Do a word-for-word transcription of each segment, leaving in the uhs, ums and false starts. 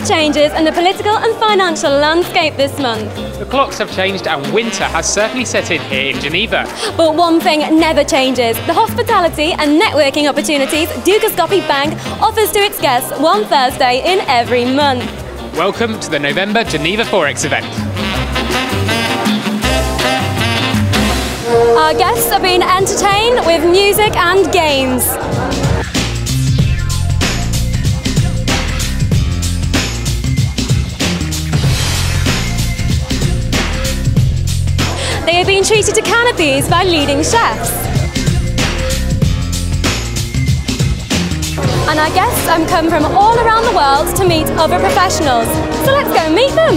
big changes in the political and financial landscape this month. The clocks have changed and winter has certainly set in here in Geneva. But one thing never changes. The hospitality and networking opportunities Dukascopy Bank offers to its guests one Thursday in every month. Welcome to the November Geneva Forex event. Our guests are being entertained with music and games. They have been treated to canapes by leading chefs. And our guests have come from all around the world to meet other professionals. So let's go meet them.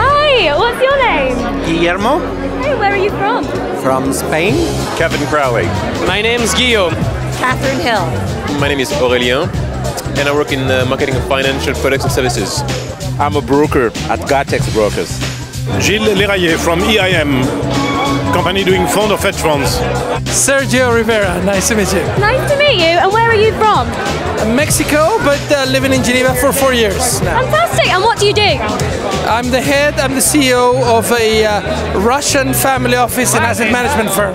Hi, what's your name? Guillermo. Hey, where are you from? From Spain. Kevin Crowley. My name's Guillaume. Catherine Hill. My name is Aurélien and I work in uh, marketing and financial products and services. I'm a broker at Gatex Brokers. Gilles Leraillet from E I M, company doing fund of hedge funds. Sergio Rivera, nice to meet you. Nice to meet you, and where are you from? Mexico, but uh, living in Geneva for four years now. Fantastic, and what do you do? I'm the head, I'm the C E O of a uh, Russian family office and asset management firm.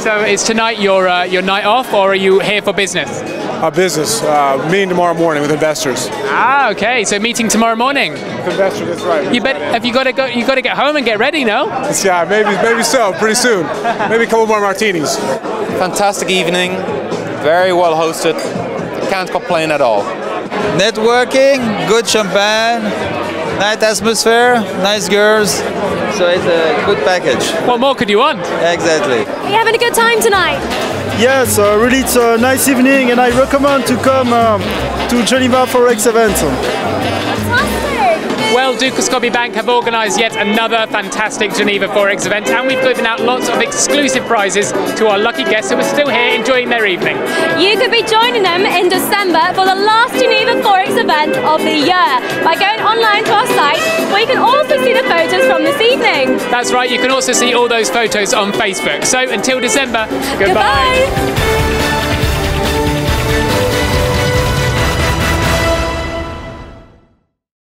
So is tonight your uh, your night off, or are you here for business? Uh, business. Uh, meeting tomorrow morning with investors. Ah, okay. So meeting tomorrow morning. With investors, that's right. You bet. Have you got to go? You got to get home and get ready, no? Yeah, maybe, maybe so. Pretty soon. Maybe a couple more martinis. Fantastic evening. Very well hosted. Can't complain at all. Networking. Good champagne. Nice atmosphere. Nice girls. So it's a good package. What more could you want? Exactly. Are you having a good time tonight? Yes, uh, really it's a nice evening and I recommend to come um, to Geneva Forex Event. Fantastic! Well, Dukascopy Bank have organised yet another fantastic Geneva Forex Event, and we've given out lots of exclusive prizes to our lucky guests who are still here enjoying their evening. You could be joining them in December for the last Geneva Forex Event of the year by going online to our site, where you can also see the photos from this evening. That's right, you can also see all those photos on Facebook. So until December, goodbye. Goodbye.